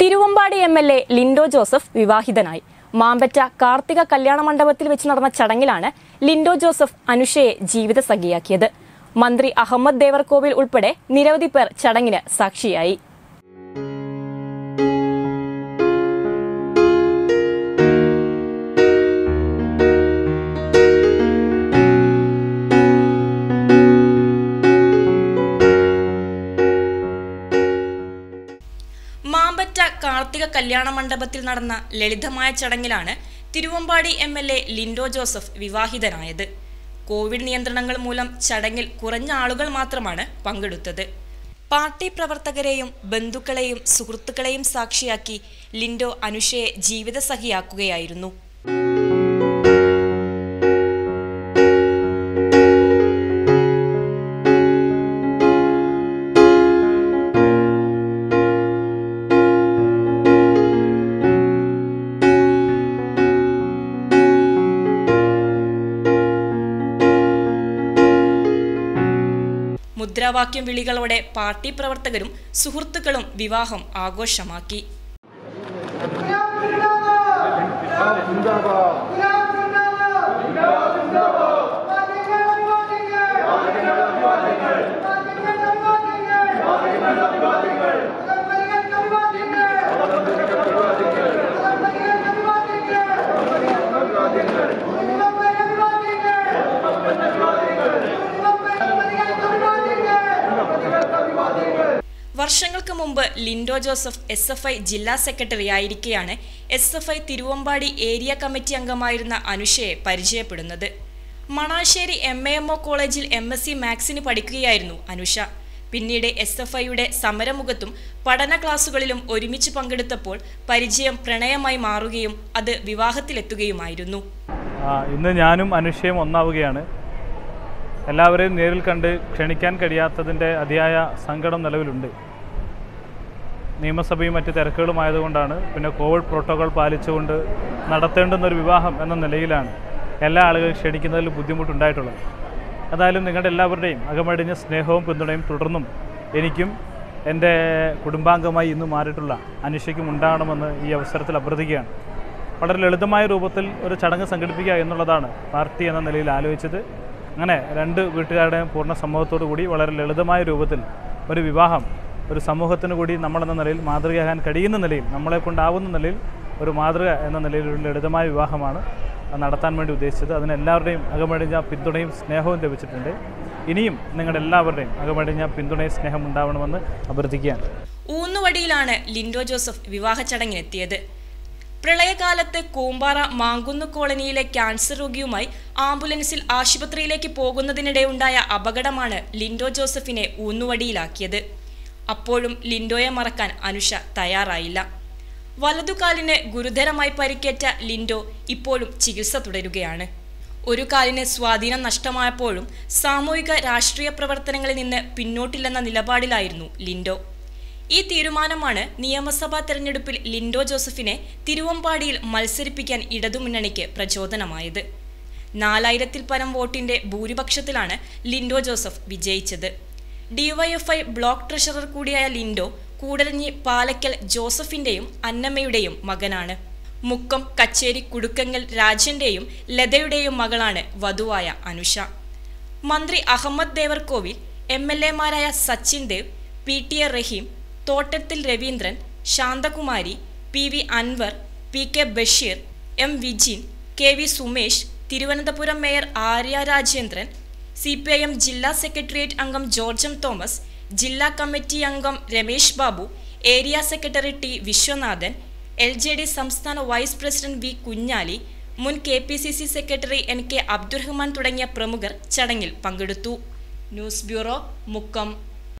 Thiruvambady MLA Linto Joseph വിവാഹിതനായി. മാമ്പറ്റ കാർത്തിക കല്യാണ മണ്ഡപത്തിൽ വെച്ച് നടന്ന ചടങ്ങിലാണ് ലിൻഡോ ജോസഫ് അനുഷയെ ജീവിത സഖിയാക്കിയത്. മന്ത്രി അഹമ്മദ് ദേവർകോവിൽ ഉൾപ്പെടെ നിരവധി പേർ ചടങ്ങിന് സാക്ഷിയായി. മാമ്പറ്റ കാർത്തിക കല്യാണ മണ്ഡപത്തിൽ നടന്ന ലളിതമായ ചടങ്ങിലാണ് തിരുവമ്പാടി എംഎൽഎ ലിൻഡോ ജോസഫ് വിവാഹിതനായത്. കോവിഡ് നിയന്ത്രണങ്ങൾ മൂലം ചടങ്ങിൽ കുറഞ്ഞ ആളുകൾ മാത്രമാണ് പങ്കെടുത്തത്. പാർട്ടി പ്രവർത്തകരെയും ബന്ധുക്കളെയും സുഹൃത്തുക്കളെയും സാക്ഷിയാക്കി ലിൻഡോ അനുഷയെ ജീവിത സഖിയാക്കുകയായിരുന്നു. മുദ്രാവാക്യം വിളികളോടെ പാർട്ടി പ്രവർത്തകരും സുഹൃത്തുക്കളും വിവാഹം ആഘോഷമാക്കി. വർഷങ്ങൾക്ക് മുമ്പ് ലിൻഡോ ജോസഫ് SFI ജില്ലാ സെക്രട്ടറി ആയിരിക്കെയാണ് SFI തിരുവമ്പാടി ഏരിയ കമ്മിറ്റി അംഗമായിരുന്ന അനുഷയെ പരിചയപ്പെടുന്നത്. മണാശ്ശേരി MMO കോളേജിൽ MSc മാത്സിന് പഠിക്കുകയായിരുന്നു അനുഷ. പിന്നീട് SFIയുടെ സമരമുഖത്തും പഠന ക്ലാസുകളിലും ഒരുമിച്ച് പങ്കെടുത്തപ്പോൾ പരിചയം പ്രണയമായി മാറുകയും അത് വിവാഹത്തിലെത്തുകയുമായിരുന്നു. ഇന്ന് ഞാനും അനുഷയും ഒന്നാവുകയാണ്. എല്ലാവരെയും നേരിൽ കണ്ട് ക്ഷണിക്കാൻ കഴിയാത്തതിൻ്റെ അതിയായ സങ്കടം നിലവിലുണ്ട്. നിയമസഭയും മറ്റ് തിരക്കുകളുമായതുകൊണ്ടാണ് പിന്നെ കോവിഡ് പ്രോട്ടോകോൾ പാലിച്ചുകൊണ്ട് നടത്തേണ്ടുന്നൊരു വിവാഹം എന്ന നിലയിലാണ് എല്ലാ ആളുകളും ക്ഷണിക്കുന്നതിൽ ബുദ്ധിമുട്ടുണ്ടായിട്ടുള്ളത്. ഏതായാലും നിങ്ങളുടെ എല്ലാവരുടെയും അകമടിഞ്ഞ സ്നേഹവും പിന്തുണയും തുടർന്നും എനിക്കും എൻ്റെ കുടുംബാംഗമായി ഇന്ന് മാറിയിട്ടുള്ള അനുഷയ്ക്കും ഉണ്ടാകണമെന്ന് ഈ അവസരത്തിൽ അഭ്യർത്ഥിക്കുകയാണ്. വളരെ ലളിതമായ രൂപത്തിൽ ഒരു ചടങ്ങ് സംഘടിപ്പിക്കുക എന്നുള്ളതാണ് പാർട്ടി എന്ന നിലയിൽ ആലോചിച്ചത്. അങ്ങനെ രണ്ട് വീട്ടുകാരുടെയും പൂർണ്ണ സമ്മതത്തോടു കൂടി വളരെ ലളിതമായ രൂപത്തിൽ ഒരു വിവാഹം ഒരു സമൂഹത്തിന് കൂടി നമ്മളെന്ന നിലയിൽ മാതൃകയാകാൻ കഴിയുന്ന നിലയിൽ നമ്മളെ കൊണ്ടാവുന്ന നിലയിൽ ഒരു മാതൃക എന്ന നിലയിൽ ഒരു ലളിതമായ വിവാഹമാണ് നടത്താൻ വേണ്ടി ഉദ്ദേശിച്ചത്. അതിനെല്ലാവരുടെയും അകമടിഞ്ഞ പിന്തുണയും സ്നേഹവും ലഭിച്ചിട്ടുണ്ട്. ഇനിയും നിങ്ങളുടെ എല്ലാവരുടെയും അകമടിഞ്ഞ പിന്തുണയും സ്നേഹം ഉണ്ടാവണമെന്ന് അഭ്യർത്ഥിക്കുകയാണ്. ഊന്നു വടിയിലാണ് ലിൻഡോ ജോസഫ് വിവാഹ ചടങ്ങിനെത്തിയത്. പ്രളയകാലത്ത് കൂമ്പാറ മാങ്കുന്ന് കോളനിയിലെ ക്യാൻസർ രോഗിയുമായി ആംബുലൻസിൽ ആശുപത്രിയിലേക്ക് പോകുന്നതിനിടെയുണ്ടായ അപകടമാണ് ലിൻഡോ ജോസഫിനെ ഊന്നുവടിയിലാക്കിയത്. അപ്പോഴും ലിൻഡോയെ മറക്കാൻ അനുഷ തയ്യാറായില്ല. വലതുകാലിന് ഗുരുതരമായി പരിക്കേറ്റ ലിൻഡോ ഇപ്പോഴും ചികിത്സ തുടരുകയാണ്. ഒരു കാലിന് സ്വാധീനം നഷ്ടമായപ്പോഴും സാമൂഹിക രാഷ്ട്രീയ പ്രവർത്തനങ്ങളിൽ നിന്ന് പിന്നോട്ടില്ലെന്ന നിലപാടിലായിരുന്നു ലിൻഡോ. ഈ തീരുമാനമാണ് നിയമസഭാ തെരഞ്ഞെടുപ്പിൽ ലിൻഡോ ജോസഫിനെ തിരുവമ്പാടിയിൽ മത്സരിപ്പിക്കാൻ ഇടതുമുന്നണിക്ക് പ്രചോദനമായത്. 4000ൽ പരം വോട്ടിന്റെ ഭൂരിപക്ഷത്തിലാണ് ലിൻഡോ ജോസഫ് വിജയിച്ചത്. DYFI ബ്ലോക്ക് ട്രഷറർ കൂടിയായ ലിൻഡോ കൂടരഞ്ഞി പാലക്കൽ ജോസഫിന്റെയും അന്നമ്മയുടെയും മകനാണ്. മുക്കം കച്ചേരി കുടുക്കങ്ങൽ രാജന്റെയും ലതയുടെയും മകളാണ് വധുവായ അനുഷ. മന്ത്രി അഹമ്മദ് ദേവർകോവിൽ, MLA മാരായ Sachin Dev, PTA Rahim, Thottathil Raveendran, Santhakumari, PV Anvar, PK Basheer, M Vijin, KV Sumesh, Thiruvananthapuram mayor Arya Rajendran, CPIM ജില്ലാ സെക്രട്ടേറിയറ്റ് അംഗം ജോർജ് എം തോമസ്, ജില്ലാ കമ്മിറ്റി അംഗം Ramesh Babu, area secretary T Viswanathan, LJD സംസ്ഥാന വൈസ് പ്രസിഡന്റ് V കുഞ്ഞാലി, മുൻ KPCC സെക്രട്ടറി NK അബ്ദുറഹ്മാൻ തുടങ്ങിയ പ്രമുഖർ ചടങ്ങിൽ പങ്കെടുത്തു. News bureau, Mukkam.